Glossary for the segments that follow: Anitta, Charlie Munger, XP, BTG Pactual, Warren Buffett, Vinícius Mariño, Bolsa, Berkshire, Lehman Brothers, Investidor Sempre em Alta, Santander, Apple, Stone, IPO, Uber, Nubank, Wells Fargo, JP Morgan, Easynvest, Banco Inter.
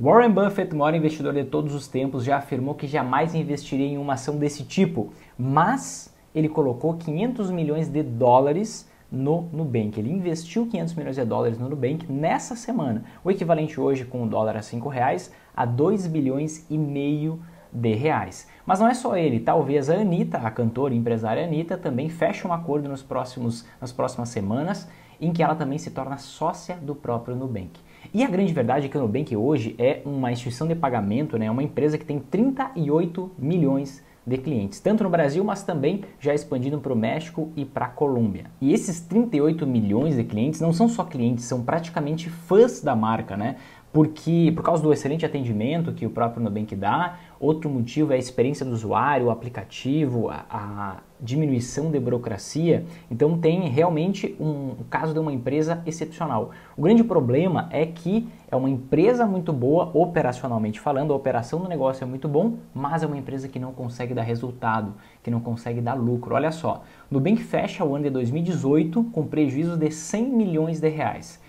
Warren Buffett, o maior investidor de todos os tempos, já afirmou que jamais investiria em uma ação desse tipo, mas ele colocou 500 milhões de dólares no Nubank. Ele investiu 500 milhões de dólares no Nubank nessa semana, o equivalente hoje com o dólar a R$5 a 2 bilhões e meio de reais. Mas não é só ele, talvez a Anitta, a cantora e empresária Anitta, também feche um acordo nas próximas semanas, em que ela também se torna sócia do próprio Nubank. E a grande verdade é que o Nubank hoje é uma instituição de pagamento, né? Uma empresa que tem 38 milhões de clientes, tanto no Brasil, mas também já expandindo para o México e para a Colômbia. E esses 38 milhões de clientes não são só clientes, são praticamente fãs da marca, né? Porque por causa do excelente atendimento que o próprio Nubank dá, outro motivo é a experiência do usuário, o aplicativo, a diminuição de burocracia. Então tem realmente um caso de uma empresa excepcional. O grande problema é que é uma empresa muito boa operacionalmente falando, a operação do negócio é muito bom, mas é uma empresa que não consegue dar resultado, que não consegue dar lucro. Olha só, Nubank fecha o ano de 2018 com prejuízo de 100 milhões de reais.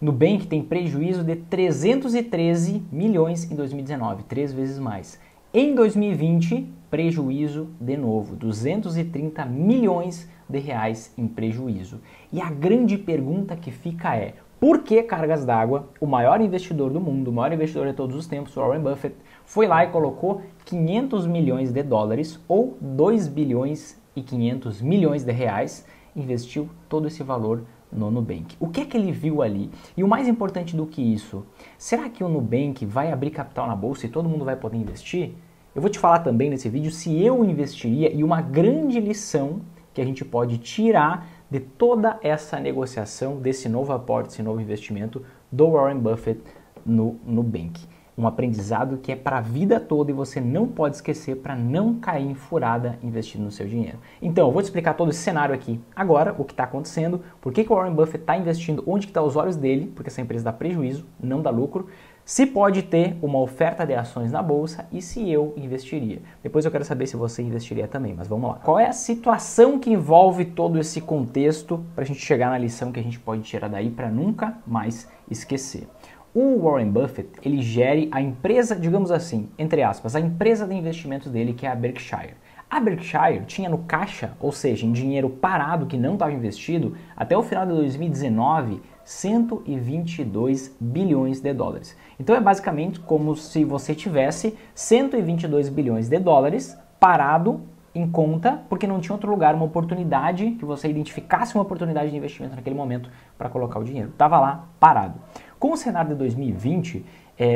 Nubank tem prejuízo de 313 milhões em 2019, 3 vezes mais. Em 2020, prejuízo de novo, 230 milhões de reais em prejuízo. E a grande pergunta que fica é, por que cargas d'água, o maior investidor do mundo, o maior investidor de todos os tempos, Warren Buffett, foi lá e colocou 500 milhões de dólares ou 2 bilhões e 500 milhões de reais, investiu todo esse valor no Nubank? O que é que ele viu ali? E o mais importante do que isso, será que o Nubank vai abrir capital na bolsa e todo mundo vai poder investir? Eu vou te falar também nesse vídeo se eu investiria e uma grande lição que a gente pode tirar de toda essa negociação, desse novo aporte, desse novo investimento do Warren Buffett no Nubank. Um aprendizado que é para a vida toda e você não pode esquecer para não cair em furada investindo no seu dinheiro. Então, eu vou te explicar todo esse cenário aqui agora, o que está acontecendo, por que o Warren Buffett está investindo, onde que está os olhos dele, porque essa empresa dá prejuízo, não dá lucro, se pode ter uma oferta de ações na bolsa e se eu investiria. Depois eu quero saber se você investiria também, mas vamos lá. Qual é a situação que envolve todo esse contexto para a gente chegar na lição que a gente pode tirar daí para nunca mais esquecer? O Warren Buffett, ele gere a empresa, digamos assim, entre aspas, a empresa de investimentos dele, que é a Berkshire. A Berkshire tinha no caixa, ou seja, em dinheiro parado que não estava investido, até o final de 2019, 122 bilhões de dólares. Então é basicamente como se você tivesse 122 bilhões de dólares parado em conta, porque não tinha outro lugar, uma oportunidade, que você identificasse uma oportunidade de investimento naquele momento para colocar o dinheiro. Estava lá parado. Com o cenário de 2020,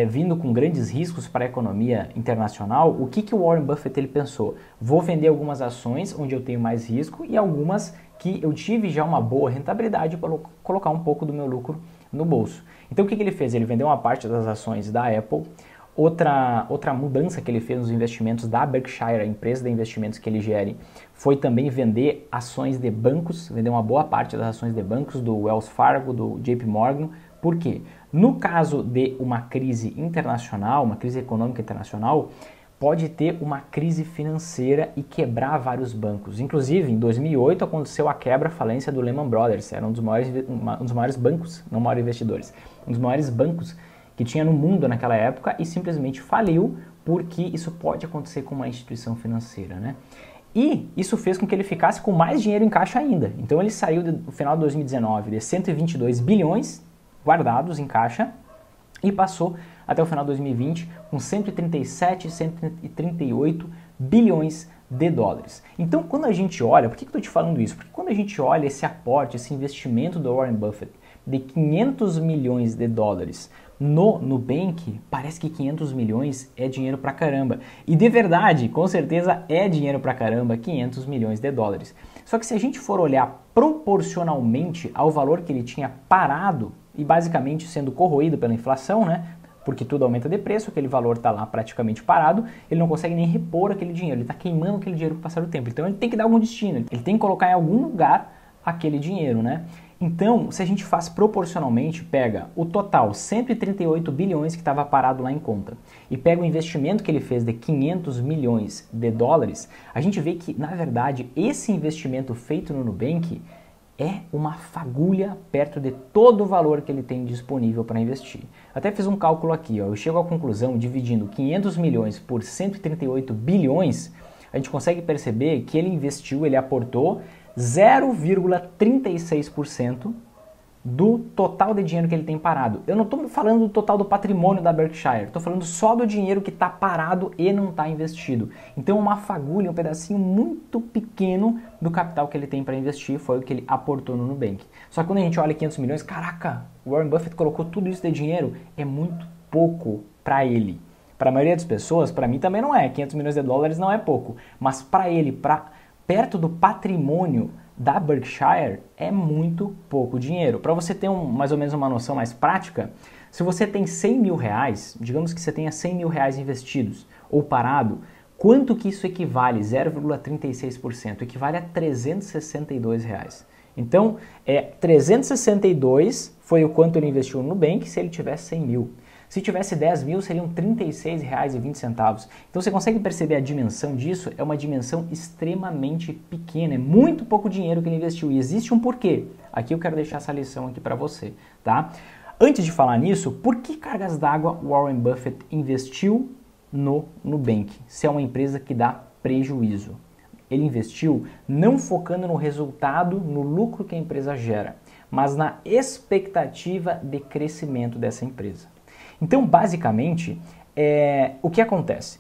vindo com grandes riscos para a economia internacional, o que o Warren Buffett ele pensou? Vou vender algumas ações onde eu tenho mais risco e algumas que eu tive já uma boa rentabilidade para colocar um pouco do meu lucro no bolso. Então o que ele fez? Ele vendeu uma parte das ações da Apple. Outra mudança que ele fez nos investimentos da Berkshire, a empresa de investimentos que ele gere, foi também vender ações de bancos, vender uma boa parte das ações de bancos, do Wells Fargo, do JP Morgan. Por quê? No caso de uma crise internacional, uma crise econômica internacional, pode ter uma crise financeira e quebrar vários bancos. Inclusive, em 2008 aconteceu a quebra, a falência do Lehman Brothers, era um dos maiores bancos, não maiores investidores, um dos maiores bancos que tinha no mundo naquela época e simplesmente faliu, porque isso pode acontecer com uma instituição financeira, né? E isso fez com que ele ficasse com mais dinheiro em caixa ainda. Então ele saiu do final de 2019 de 122 bilhões guardados em caixa e passou até o final de 2020 com 137, 138 bilhões de dólares. Então quando a gente olha, por que eu estou te falando isso? Porque quando a gente olha esse aporte, esse investimento do Warren Buffett de 500 milhões de dólares no Nubank, parece que 500 milhões é dinheiro pra caramba. E de verdade, com certeza é dinheiro pra caramba, 500 milhões de dólares. Só que se a gente for olhar proporcionalmente ao valor que ele tinha parado e basicamente sendo corroído pela inflação, né? Porque tudo aumenta de preço, aquele valor está lá praticamente parado, ele não consegue nem repor aquele dinheiro, ele está queimando aquele dinheiro com o passar do tempo. Então ele tem que dar algum destino, ele tem que colocar em algum lugar aquele dinheiro, né? Então, se a gente faz proporcionalmente, pega o total 138 bilhões que estava parado lá em conta e pega o investimento que ele fez de 500 milhões de dólares, a gente vê que, na verdade, esse investimento feito no Nubank é uma fagulha perto de todo o valor que ele tem disponível para investir. Até fiz um cálculo aqui, ó, eu chego à conclusão, dividindo 500 milhões por 138 bilhões, a gente consegue perceber que ele investiu, ele aportou 0,36% do total de dinheiro que ele tem parado. Eu não estou falando do total do patrimônio da Berkshire, estou falando só do dinheiro que está parado e não está investido. Então uma fagulha, um pedacinho muito pequeno do capital que ele tem para investir foi o que ele aportou no Nubank. Só que quando a gente olha 500 milhões, caraca, Warren Buffett colocou tudo isso de dinheiro, é muito pouco para ele. Para a maioria das pessoas, para mim também não é, 500 milhões de dólares não é pouco, mas para ele, perto do patrimônio da Berkshire é muito pouco dinheiro. Para você ter mais ou menos uma noção mais prática, se você tem 100 mil reais, digamos que você tenha 100 mil reais investidos ou parado, quanto que isso equivale? 0,36%, equivale a 362 reais. Então, 362 foi o quanto ele investiu no Nubank se ele tivesse 100 mil. Se tivesse 10 mil, seriam R$ 36,20. Então você consegue perceber a dimensão disso? É uma dimensão extremamente pequena, é muito pouco dinheiro que ele investiu e existe um porquê. Aqui eu quero deixar essa lição aqui para você, tá? Antes de falar nisso, por que cargas d'água Warren Buffett investiu no Nubank? Se é uma empresa que dá prejuízo. Ele investiu não focando no resultado, no lucro que a empresa gera, mas na expectativa de crescimento dessa empresa. Então, basicamente, o que acontece?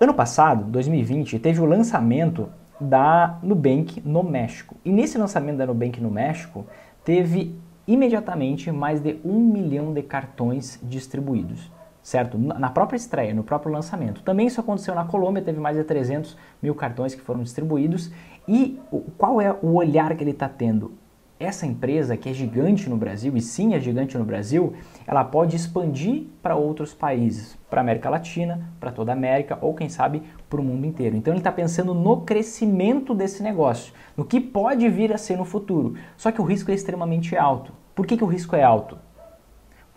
Ano passado, 2020, teve o lançamento da Nubank no México. E nesse lançamento da Nubank no México, teve imediatamente mais de 1 milhão de cartões distribuídos, certo? Na própria estreia, no próprio lançamento. Também isso aconteceu na Colômbia, teve mais de 300 mil cartões que foram distribuídos. E qual é o olhar que ele está tendo? Essa empresa, que é gigante no Brasil, e sim é gigante no Brasil, ela pode expandir para outros países, para a América Latina, para toda a América ou, quem sabe, para o mundo inteiro. Então ele está pensando no crescimento desse negócio, no que pode vir a ser no futuro. Só que o risco é extremamente alto. Por que o risco é alto?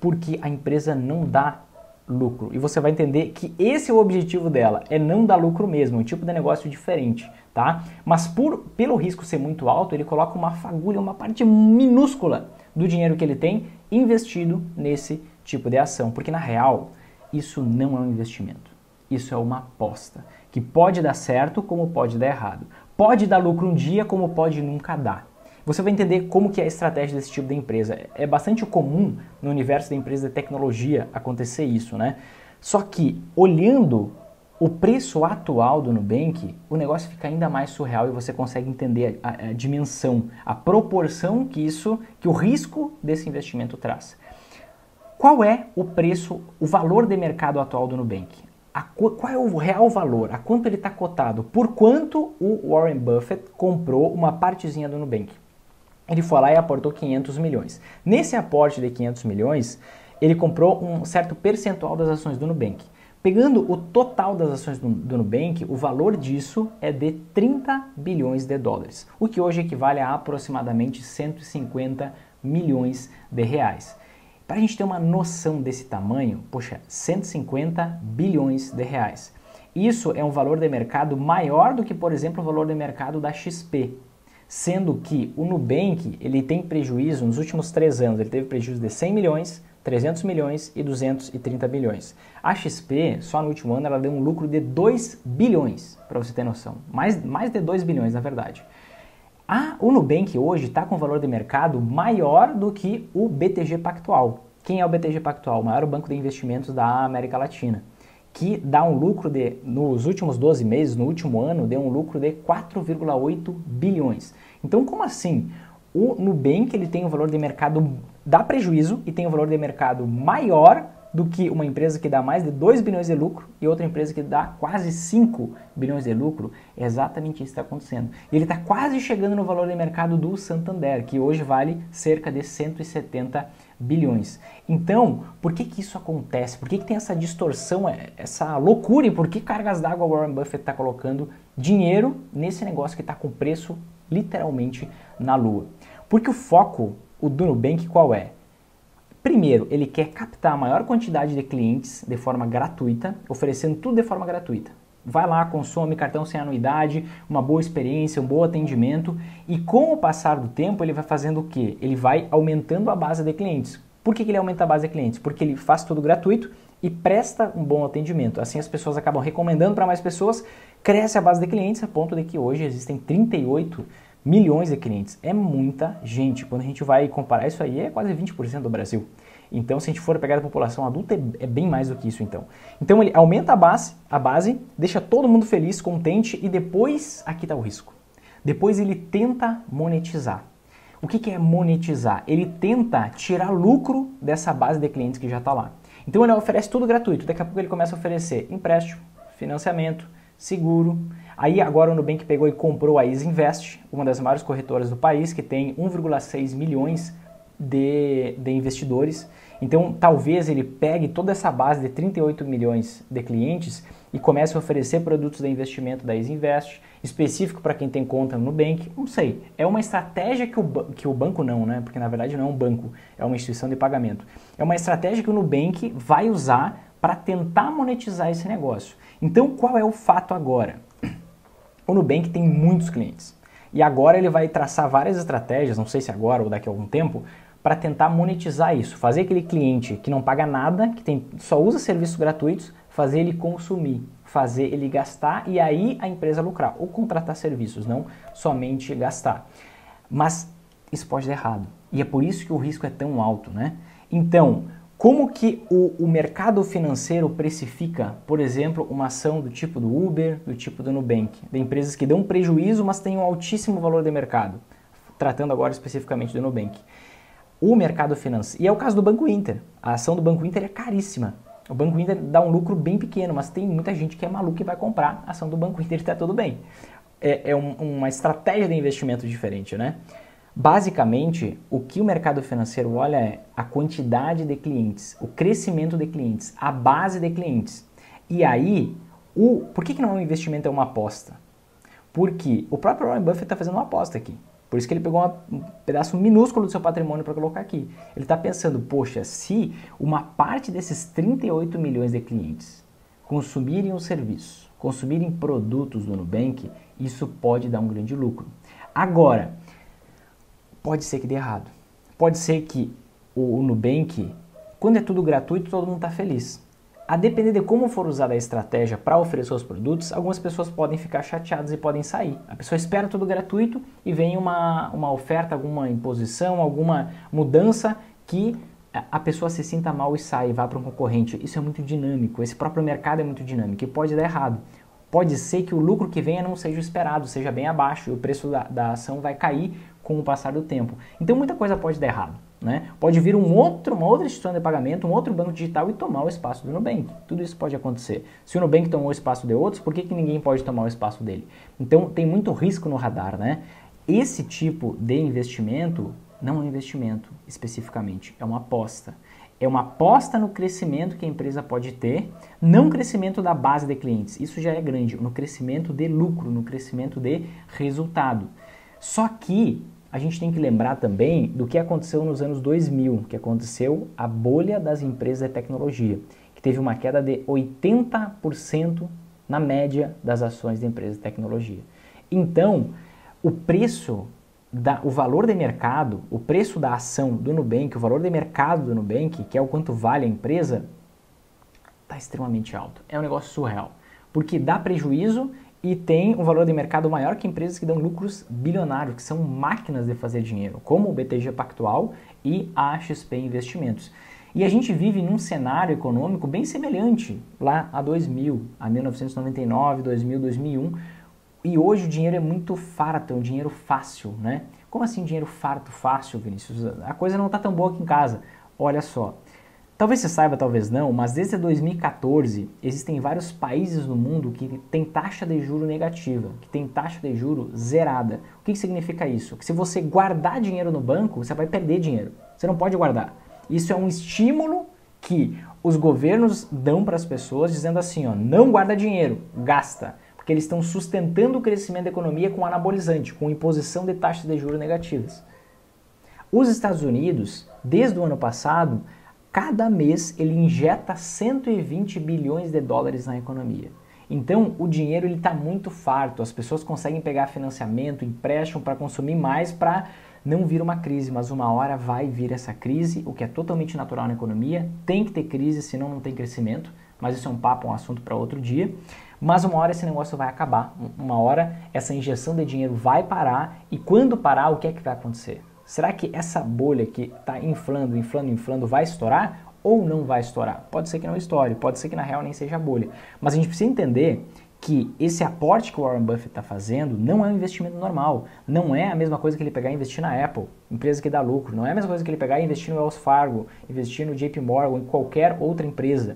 Porque a empresa não dá lucro. E você vai entender que esse é o objetivo dela, é não dar lucro mesmo, é um tipo de negócio diferente, tá? Mas pelo risco ser muito alto, ele coloca uma fagulha, uma parte minúscula do dinheiro que ele tem investido nesse tipo de ação, porque na real isso não é um investimento, isso é uma aposta, que pode dar certo como pode dar errado, pode dar lucro um dia como pode nunca dar. Você vai entender como que é a estratégia desse tipo de empresa. É bastante comum no universo da empresa de tecnologia acontecer isso, né? Só que, olhando o preço atual do Nubank, o negócio fica ainda mais surreal e você consegue entender a dimensão, a proporção que o risco desse investimento traz. Qual é o preço, o valor de mercado atual do Nubank? Qual é o real valor? A quanto ele está cotado? Por quanto o Warren Buffett comprou uma partezinha do Nubank? Ele foi lá e aportou 500 milhões. Nesse aporte de 500 milhões, ele comprou um certo percentual das ações do Nubank. Pegando o total das ações do Nubank, o valor disso é de 30 bilhões de dólares, o que hoje equivale a aproximadamente 150 milhões de reais. Para a gente ter uma noção desse tamanho, poxa, 150 bilhões de reais. Isso é um valor de mercado maior do que, por exemplo, o valor de mercado da XP. Sendo que o Nubank, ele tem prejuízo nos últimos 3 anos, ele teve prejuízo de 100 milhões, 300 milhões e 230 bilhões. A XP, só no último ano, ela deu um lucro de 2 bilhões, para você ter noção, mais de 2 bilhões na verdade. O Nubank hoje está com valor de mercado maior do que o BTG Pactual. Quem é o BTG Pactual? O maior banco de investimentos da América Latina, que dá um lucro de, nos últimos 12 meses, no último ano, deu um lucro de 4,8 bilhões. Então, como assim? O Nubank, ele tem um valor de mercado, dá prejuízo e tem um valor de mercado maior do que uma empresa que dá mais de 2 bilhões de lucro e outra empresa que dá quase 5 bilhões de lucro. É exatamente isso que está acontecendo. Ele está quase chegando no valor de mercado do Santander, que hoje vale cerca de 170 bilhões. Então, por que que isso acontece? Por que que tem essa distorção, essa loucura? E por que cargas d'água Warren Buffett está colocando dinheiro nesse negócio que está com preço literalmente na lua? Porque o foco do Nubank qual é? Primeiro, ele quer captar a maior quantidade de clientes de forma gratuita, oferecendo tudo de forma gratuita. vai lá, consome cartão sem anuidade, uma boa experiência, um bom atendimento, e com o passar do tempo ele vai fazendo o quê? Ele vai aumentando a base de clientes. Por que ele aumenta a base de clientes? Porque ele faz tudo gratuito e presta um bom atendimento. Assim as pessoas acabam recomendando para mais pessoas, cresce a base de clientes a ponto de que hoje existem 38 milhões de clientes. É muita gente. Quando a gente vai comparar isso aí, é quase 20% do Brasil. Então, se a gente for pegar a população adulta, é bem mais do que isso, então. Então, ele aumenta a base, deixa todo mundo feliz, contente, e depois, aqui está o risco. Depois ele tenta monetizar. O que é monetizar? Ele tenta tirar lucro dessa base de clientes que já está lá. Então, ele oferece tudo gratuito. Daqui a pouco ele começa a oferecer empréstimo, financiamento, seguro. Aí agora o Nubank pegou e comprou a Easynvest, uma das maiores corretoras do país, que tem 1,6 milhões de investidores. Então talvez ele pegue toda essa base de 38 milhões de clientes e comece a oferecer produtos de investimento da Easynvest, específico para quem tem conta no Nubank, não sei. É uma estratégia que o banco não, né? Porque na verdade não é um banco, é uma instituição de pagamento. É uma estratégia que o Nubank vai usar para tentar monetizar esse negócio. Então qual é o fato agora? O Nubank tem muitos clientes e agora ele vai traçar várias estratégias, não sei se agora ou daqui a algum tempo, para tentar monetizar isso, fazer aquele cliente que não paga nada, que só usa serviços gratuitos, fazer ele consumir, fazer ele gastar e aí a empresa lucrar ou contratar serviços, não somente gastar. Mas isso pode dar errado e é por isso que o risco é tão alto, né? Então, como que o mercado financeiro precifica, por exemplo, uma ação do tipo do Uber, do tipo do Nubank, de empresas que dão prejuízo, mas têm um altíssimo valor de mercado, tratando agora especificamente do Nubank? O mercado financeiro, e é o caso do Banco Inter, a ação do Banco Inter é caríssima, o Banco Inter dá um lucro bem pequeno, mas tem muita gente que é maluca e vai comprar a ação do Banco Inter e está tudo bem. É uma estratégia de investimento diferente, né? Basicamente, o que o mercado financeiro olha é a quantidade de clientes, o crescimento de clientes, a base de clientes. E aí, por que não é um investimento, é uma aposta? Porque o próprio Warren Buffett está fazendo uma aposta aqui. Por isso que ele pegou um pedaço minúsculo do seu patrimônio para colocar aqui. Ele está pensando, poxa, se uma parte desses 38 milhões de clientes consumirem um serviço, consumirem produtos do Nubank, isso pode dar um grande lucro. Agora, pode ser que dê errado. Pode ser que o Nubank, quando é tudo gratuito, todo mundo está feliz. A depender de como for usada a estratégia para oferecer os produtos, algumas pessoas podem ficar chateadas e podem sair. A pessoa espera tudo gratuito e vem uma oferta, alguma imposição, alguma mudança que a pessoa se sinta mal e sai, vá para um concorrente. Isso é muito dinâmico, esse próprio mercado é muito dinâmico e pode dar errado. Pode ser que o lucro que venha não seja o esperado, seja bem abaixo e o preço da ação vai cair com o passar do tempo. Então muita coisa pode dar errado. Né? Pode vir uma outra instituição de pagamento, um outro banco digital e tomar o espaço do Nubank. Tudo isso pode acontecer. Se o Nubank tomou o espaço de outros, por que ninguém pode tomar o espaço dele? Então tem muito risco no radar, né? Esse tipo de investimento não é um investimento especificamente, é uma aposta. É uma aposta no crescimento que a empresa pode ter, não crescimento da base de clientes, isso já é grande, no crescimento de lucro, no crescimento de resultado. Só que a gente tem que lembrar também do que aconteceu nos anos 2000, que aconteceu a bolha das empresas de tecnologia, que teve uma queda de 80% na média das ações de empresas de tecnologia. Então, o valor de mercado, o preço da ação do Nubank, o valor de mercado do Nubank, que é o quanto vale a empresa, está extremamente alto. É um negócio surreal, porque dá prejuízo e tem um valor de mercado maior que empresas que dão lucros bilionários, que são máquinas de fazer dinheiro, como o BTG Pactual e a XP Investimentos. E a gente vive num cenário econômico bem semelhante lá a 2000, a 1999, 2000, 2001, e hoje o dinheiro é muito farto, é um dinheiro fácil, né? Como assim dinheiro farto, fácil, Vinícius? A coisa não está tão boa aqui em casa. Olha só. Talvez você saiba, talvez não, mas desde 2014 existem vários países no mundo que tem taxa de juro negativa, que tem taxa de juro zerada. O que significa isso? Que se você guardar dinheiro no banco, você vai perder dinheiro. Você não pode guardar. Isso é um estímulo que os governos dão para as pessoas dizendo assim, ó, não guarda dinheiro, gasta. Porque eles estão sustentando o crescimento da economia com anabolizante, com imposição de taxas de juros negativas. Os Estados Unidos, desde o ano passado, cada mês ele injeta 120 bilhões de dólares na economia. Então, o dinheiro ele está muito farto, as pessoas conseguem pegar financiamento, empréstimo para consumir mais para não vir uma crise, mas uma hora vai vir essa crise, o que é totalmente natural na economia, tem que ter crise, senão não tem crescimento, mas isso é um papo, um assunto para outro dia, mas uma hora esse negócio vai acabar, uma hora essa injeção de dinheiro vai parar e quando parar, o que é que vai acontecer? Será que essa bolha que está inflando, inflando, inflando vai estourar? Ou não vai estourar? Pode ser que não estoure, pode ser que na real nem seja bolha. Mas a gente precisa entender que esse aporte que o Warren Buffett está fazendo não é um investimento normal, não é a mesma coisa que ele pegar e investir na Apple, empresa que dá lucro, não é a mesma coisa que ele pegar e investir no Wells Fargo, investir no JP Morgan, em qualquer outra empresa.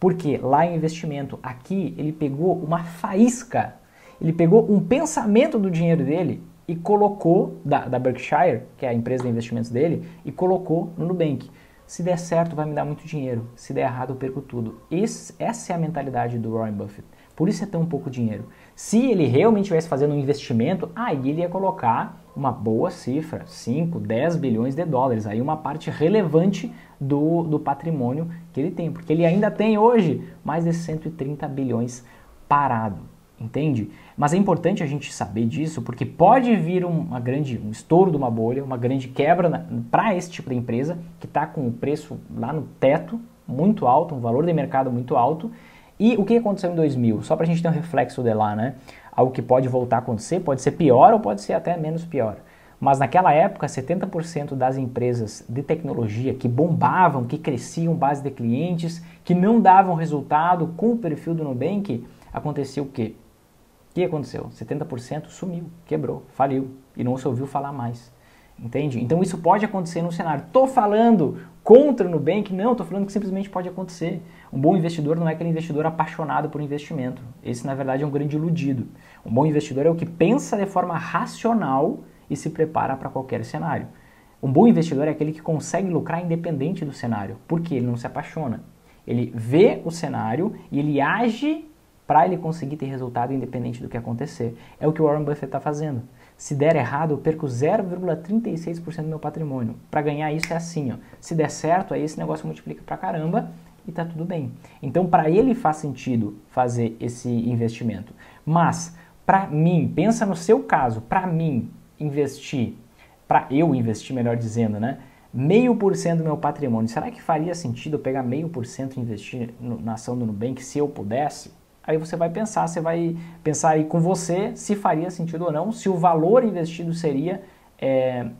Porque lá é investimento, aqui ele pegou uma faísca, ele pegou um pensamento do dinheiro dele e colocou, da Berkshire, que é a empresa de investimentos dele, e colocou no Nubank. Se der certo, vai me dar muito dinheiro. Se der errado, eu perco tudo. Essa é a mentalidade do Warren Buffett. Por isso é tão pouco dinheiro. Se ele realmente estivesse fazendo um investimento, aí ele ia colocar uma boa cifra, 5, 10 bilhões de dólares. Aí uma parte relevante do patrimônio que ele tem. Porque ele ainda tem hoje mais de 130 bilhões parado. Entende? Mas é importante a gente saber disso, porque pode vir um estouro de uma bolha, uma grande quebra para esse tipo de empresa, que está com o preço lá no teto, muito alto, um valor de mercado muito alto. E o que aconteceu em 2000? Só para a gente ter um reflexo de lá, né? Algo que pode voltar a acontecer, pode ser pior ou pode ser até menos pior. Mas naquela época, 70% das empresas de tecnologia que bombavam, que cresciam base de clientes, que não davam resultado com o perfil do Nubank, aconteceu o quê? O que aconteceu? 70% sumiu, quebrou, faliu e não se ouviu falar mais, entende? Então isso pode acontecer num cenário, tô falando contra o Nubank, não, tô falando que simplesmente pode acontecer. Um bom investidor não é aquele investidor apaixonado por investimento, esse na verdade é um grande iludido. Um bom investidor é o que pensa de forma racional e se prepara para qualquer cenário. Um bom investidor é aquele que consegue lucrar independente do cenário, porque ele não se apaixona, ele vê o cenário e ele age para ele conseguir ter resultado independente do que acontecer. É o que o Warren Buffett está fazendo. Se der errado, eu perco 0,36% do meu patrimônio. Para ganhar isso é assim, ó. Se der certo, aí esse negócio multiplica pra caramba e tá tudo bem. Então, para ele faz sentido fazer esse investimento. Mas, para mim, pensa no seu caso, para mim investir, para eu investir, melhor dizendo, né? 0,5% do meu patrimônio. Será que faria sentido eu pegar 0,5% e investir na ação do Nubank se eu pudesse? Aí você vai pensar aí com você se faria sentido ou não, se o valor investido seria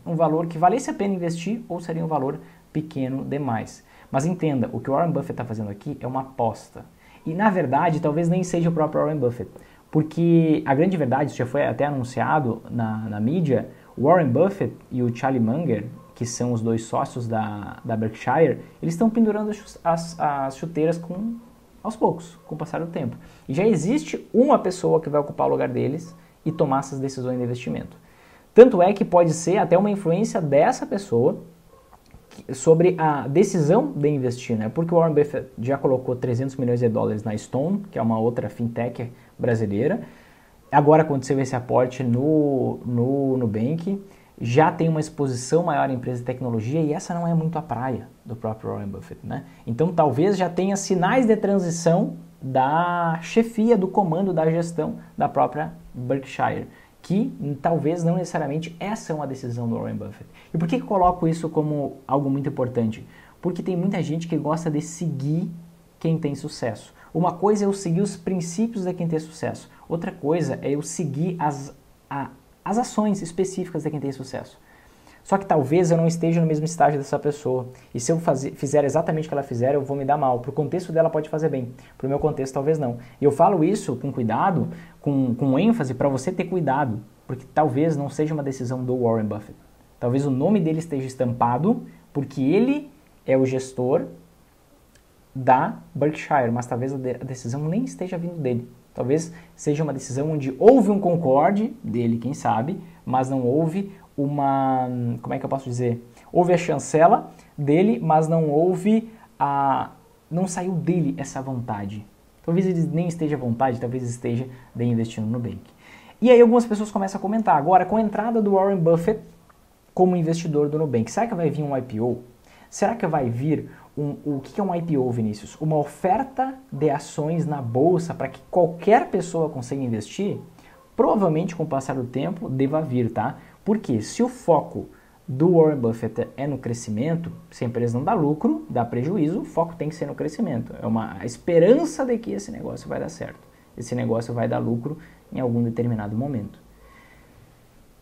um valor que valesse a pena investir ou seria um valor pequeno demais. Mas entenda, o que o Warren Buffett está fazendo aqui é uma aposta. E na verdade, talvez nem seja o próprio Warren Buffett, porque a grande verdade, isso já foi até anunciado na mídia, o Warren Buffett e o Charlie Munger, que são os dois sócios da Berkshire, eles estão pendurando as chuteiras aos poucos, com o passar do tempo. E já existe uma pessoa que vai ocupar o lugar deles e tomar essas decisões de investimento. Tanto é que pode ser até uma influência dessa pessoa sobre a decisão de investir, né? Porque o Warren Buffett já colocou 300 milhões de dólares na Stone, que é uma outra fintech brasileira. Agora aconteceu esse aporte no Nubank. Já tem uma exposição maior à empresa de tecnologia e essa não é muito a praia do próprio Warren Buffett, né? Então talvez já tenha sinais de transição da chefia, do comando, da gestão da própria Berkshire, que talvez não necessariamente essa é uma decisão do Warren Buffett. E por que eu coloco isso como algo muito importante? Porque tem muita gente que gosta de seguir quem tem sucesso. Uma coisa é eu seguir os princípios de quem tem sucesso, outra coisa é eu seguir as ações específicas de quem tem sucesso. Só que talvez eu não esteja no mesmo estágio dessa pessoa. E se eu fizer exatamente o que ela fizer, eu vou me dar mal. Para o contexto dela pode fazer bem, para o meu contexto talvez não. E eu falo isso com cuidado, com ênfase, para você ter cuidado. Porque talvez não seja uma decisão do Warren Buffett. Talvez o nome dele esteja estampado, porque ele é o gestor da Berkshire. Mas talvez a decisão nem esteja vindo dele. Talvez seja uma decisão onde houve um concorde dele, quem sabe, mas não houve uma... Como é que eu posso dizer? Houve a chancela dele, mas não houve a... Não saiu dele essa vontade. Talvez ele nem esteja à vontade, talvez esteja de investir no Nubank. E aí algumas pessoas começam a comentar. Agora, com a entrada do Warren Buffett como investidor do Nubank, será que vai vir um IPO? Será que vai vir o que é um IPO, Vinícius? Uma oferta de ações na bolsa para que qualquer pessoa consiga investir, provavelmente com o passar do tempo deva vir, tá? Porque se o foco do Warren Buffett é no crescimento, se a empresa não dá lucro, dá prejuízo, o foco tem que ser no crescimento. É uma esperança de que esse negócio vai dar certo, esse negócio vai dar lucro em algum determinado momento.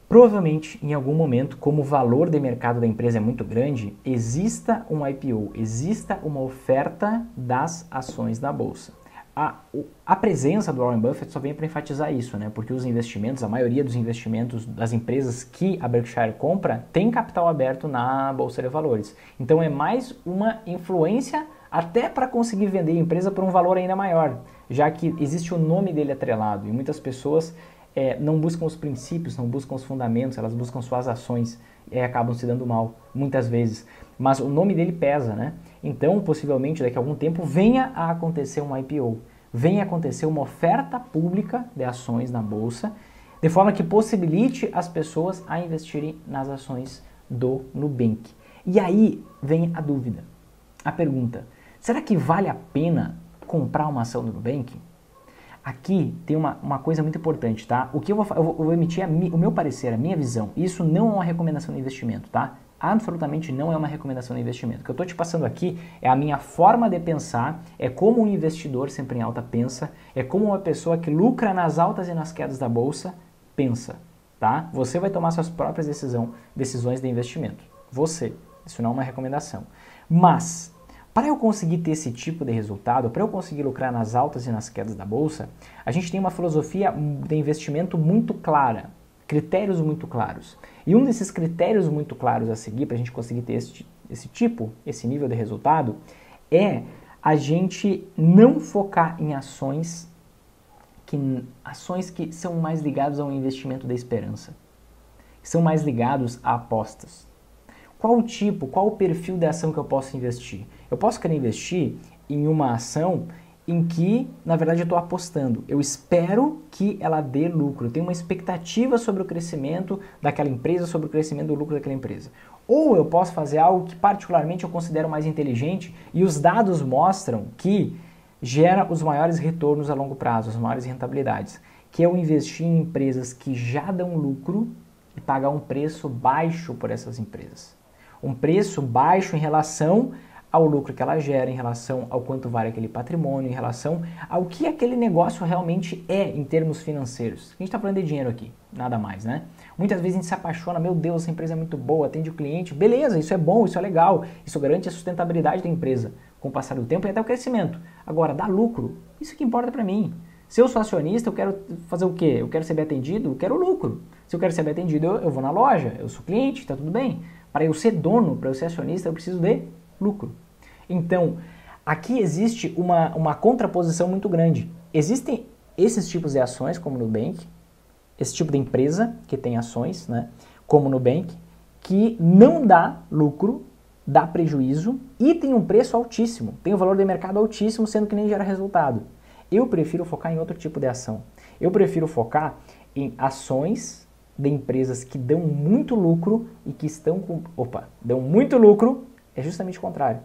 Provavelmente, em algum momento, como o valor de mercado da empresa é muito grande, exista um IPO, exista uma oferta das ações da bolsa. A presença do Warren Buffett só vem para enfatizar isso, né? Porque os investimentos, a maioria dos investimentos das empresas que a Berkshire compra, tem capital aberto na Bolsa de Valores. Então é mais uma influência até para conseguir vender a empresa por um valor ainda maior, já que existe o nome dele atrelado e muitas pessoas não buscam os princípios, não buscam os fundamentos, elas buscam suas ações e acabam se dando mal, muitas vezes. Mas o nome dele pesa, né? Então, possivelmente, daqui a algum tempo, venha a acontecer um IPO, venha a acontecer uma oferta pública de ações na Bolsa, de forma que possibilite as pessoas a investirem nas ações do Nubank. E aí vem a dúvida, a pergunta, será que vale a pena comprar uma ação do Nubank? Aqui tem uma coisa muito importante, tá? O que eu vou emitir o meu parecer, a minha visão. Isso não é uma recomendação de investimento, tá? Absolutamente não é uma recomendação de investimento. O que eu estou te passando aqui é a minha forma de pensar, é como um investidor sempre em alta pensa, é como uma pessoa que lucra nas altas e nas quedas da bolsa pensa, tá? Você vai tomar suas próprias decisões de investimento. Você. Isso não é uma recomendação. Mas para eu conseguir ter esse tipo de resultado, para eu conseguir lucrar nas altas e nas quedas da bolsa, a gente tem uma filosofia de investimento muito clara, critérios muito claros. E um desses critérios muito claros a seguir para a gente conseguir ter esse nível de resultado, é a gente não focar em ações que são mais ligadas a um investimento da esperança, que são mais ligados a apostas. Qual o perfil da ação que eu posso investir? Eu posso querer investir em uma ação em que, na verdade, eu estou apostando. Eu espero que ela dê lucro. Eu tenho uma expectativa sobre o crescimento daquela empresa, sobre o crescimento do lucro daquela empresa. Ou eu posso fazer algo que, particularmente, eu considero mais inteligente e os dados mostram que gera os maiores retornos a longo prazo, as maiores rentabilidades, que é eu investir em empresas que já dão lucro e pagar um preço baixo por essas empresas. Um preço baixo em relação ao lucro que ela gera, em relação ao quanto vale aquele patrimônio, em relação ao que aquele negócio realmente é em termos financeiros. A gente está falando de dinheiro aqui, nada mais, né? Muitas vezes a gente se apaixona, meu Deus, essa empresa é muito boa, atende o cliente, beleza, isso é bom, isso é legal, isso garante a sustentabilidade da empresa com o passar do tempo e até o crescimento. Agora, dá lucro, isso que importa para mim. Se eu sou acionista, eu quero fazer o quê? Eu quero ser bem atendido, eu quero lucro. Se eu quero ser bem atendido, eu vou na loja, eu sou cliente, está tudo bem. Para eu ser dono, para eu ser acionista, eu preciso de lucro. Então, aqui existe uma contraposição muito grande. Existem esses tipos de ações, como o Nubank, esse tipo de empresa que tem ações, né, como o Nubank, que não dá lucro, dá prejuízo e tem um preço altíssimo, tem um valor de mercado altíssimo, sendo que nem gera resultado. Eu prefiro focar em outro tipo de ação. Eu prefiro focar em ações de empresas que dão muito lucro e que estão com... dão muito lucro, é justamente o contrário.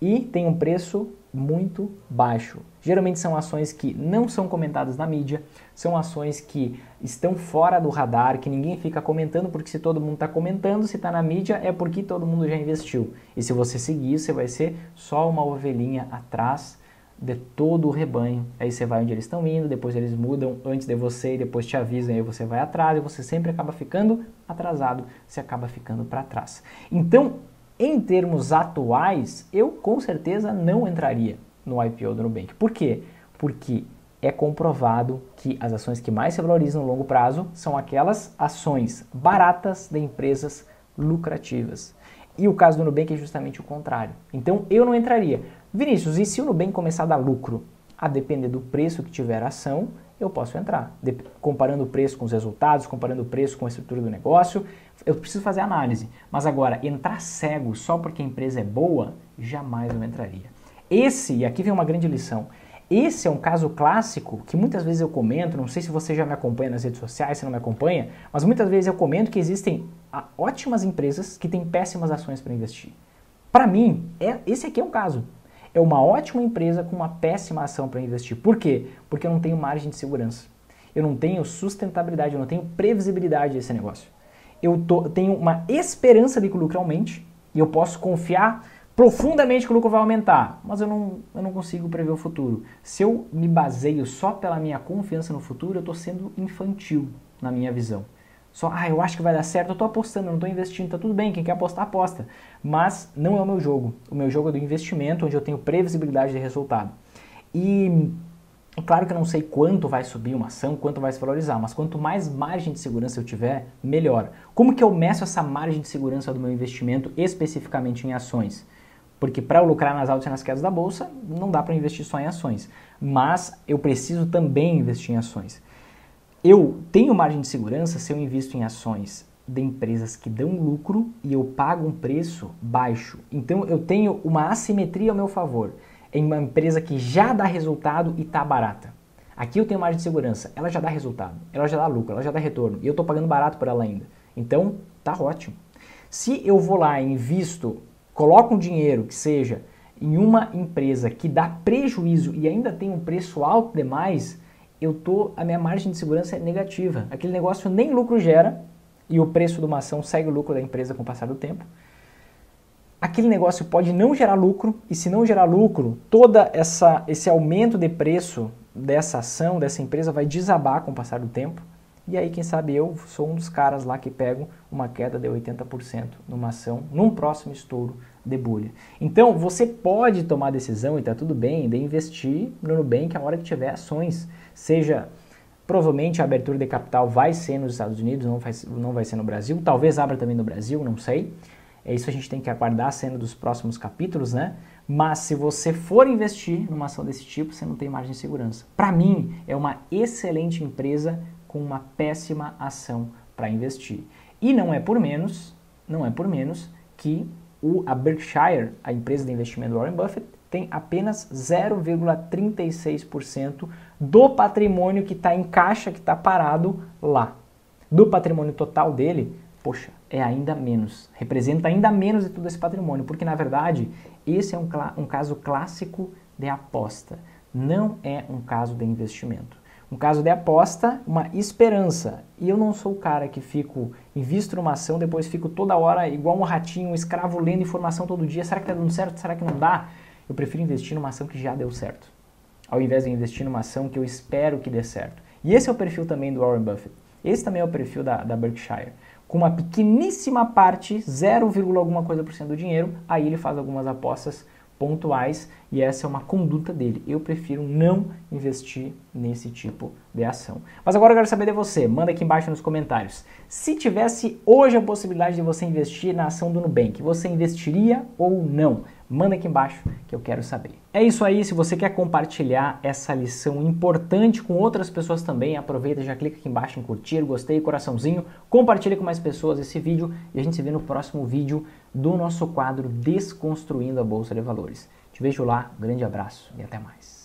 E tem um preço muito baixo. Geralmente são ações que não são comentadas na mídia, são ações que estão fora do radar, que ninguém fica comentando, porque se todo mundo está comentando, se está na mídia, é porque todo mundo já investiu. E se você seguir, você vai ser só uma ovelhinha atrás de todo o rebanho, aí você vai onde eles estão indo, depois eles mudam antes de você e depois te avisam, aí você vai atrás e você sempre acaba ficando atrasado, você acaba ficando para trás. Então, em termos atuais, eu com certeza não entraria no IPO do Nubank. Por quê? Porque é comprovado que as ações que mais se valorizam no longo prazo são aquelas ações baratas de empresas lucrativas. E o caso do Nubank é justamente o contrário. Então, eu não entraria. Vinícius, e se o Nubank começar a dar lucro? A depender do preço que tiver a ação, eu posso entrar. Comparando o preço com os resultados, comparando o preço com a estrutura do negócio, eu preciso fazer análise. Mas agora, entrar cego só porque a empresa é boa, jamais eu entraria. E aqui vem uma grande lição, esse é um caso clássico que muitas vezes eu comento, não sei se você já me acompanha nas redes sociais, se não me acompanha, mas muitas vezes eu comento que existem ótimas empresas que têm péssimas ações para investir. Para mim, esse aqui é um caso. É uma ótima empresa com uma péssima ação para investir. Por quê? Porque eu não tenho margem de segurança. Eu não tenho sustentabilidade, eu não tenho previsibilidade desse negócio. Eu tenho uma esperança de que o lucro aumente e eu posso confiar profundamente que o lucro vai aumentar, mas eu não consigo prever o futuro. Se eu me baseio só pela minha confiança no futuro, eu estou sendo infantil na minha visão. Só, eu acho que vai dar certo, eu estou apostando, eu não estou investindo, tá tudo bem, quem quer apostar, aposta. Mas não é o meu jogo. O meu jogo é do investimento, onde eu tenho previsibilidade de resultado. E é claro que eu não sei quanto vai subir uma ação, quanto vai se valorizar, mas quanto mais margem de segurança eu tiver, melhor. Como que eu meço essa margem de segurança do meu investimento, especificamente em ações? Porque para eu lucrar nas altas e nas quedas da bolsa, não dá para investir só em ações. Mas eu preciso também investir em ações. Eu tenho margem de segurança se eu invisto em ações de empresas que dão lucro e eu pago um preço baixo. Então eu tenho uma assimetria ao meu favor. Em uma empresa que já dá resultado e está barata. Aqui eu tenho margem de segurança, ela já dá resultado, ela já dá lucro, ela já dá retorno, e eu estou pagando barato por ela ainda. Então, tá ótimo. Se eu vou lá e invisto, coloco um dinheiro que seja em uma empresa que dá prejuízo e ainda tem um preço alto demais, a minha margem de segurança é negativa. Aquele negócio nem lucro gera, e o preço de uma ação segue o lucro da empresa com o passar do tempo. Aquele negócio pode não gerar lucro, e se não gerar lucro, toda esse aumento de preço dessa ação, dessa empresa, vai desabar com o passar do tempo. E aí, quem sabe, eu sou um dos caras lá que pego uma queda de 80% numa ação, num próximo estouro de bolha. Então, você pode tomar a decisão, e tá tudo bem, de investir no Nubank a hora que tiver ações, seja... Provavelmente a abertura de capital vai ser nos Estados Unidos, não vai ser no Brasil, talvez abra também no Brasil, não sei. É isso, a gente tem que aguardar sendo dos próximos capítulos, né? Mas se você for investir numa ação desse tipo, você não tem margem de segurança. Para mim, é uma excelente empresa com uma péssima ação para investir. E não é por menos que a Berkshire, a empresa de investimento do Warren Buffett, tem apenas 0,36% do patrimônio que está em caixa, que está parado lá. Do patrimônio total dele, poxa, é ainda menos, representa ainda menos de todo esse patrimônio, porque na verdade esse é um caso clássico de aposta, não é um caso de investimento. Um caso de aposta, uma esperança, e eu não sou o cara que invisto numa ação, depois fico toda hora igual um ratinho, um escravo, lendo informação todo dia, será que tá dando certo, será que não dá? Eu prefiro investir numa ação que já deu certo, ao invés de investir numa ação que eu espero que dê certo. E esse é o perfil também do Warren Buffett, esse também é o perfil da Berkshire. Com uma pequeníssima parte, 0,alguma coisa% do dinheiro, aí ele faz algumas apostas pontuais e essa é uma conduta dele. Eu prefiro não investir nesse tipo de ação. Mas agora eu quero saber de você, manda aqui embaixo nos comentários. Se tivesse hoje a possibilidade de você investir na ação do Nubank, você investiria ou não? Manda aqui embaixo que eu quero saber. É isso aí, se você quer compartilhar essa lição importante com outras pessoas também, aproveita e já clica aqui embaixo em curtir, gostei, coraçãozinho, compartilha com mais pessoas esse vídeo e a gente se vê no próximo vídeo do nosso quadro Desconstruindo a Bolsa de Valores. Te vejo lá, um grande abraço e até mais.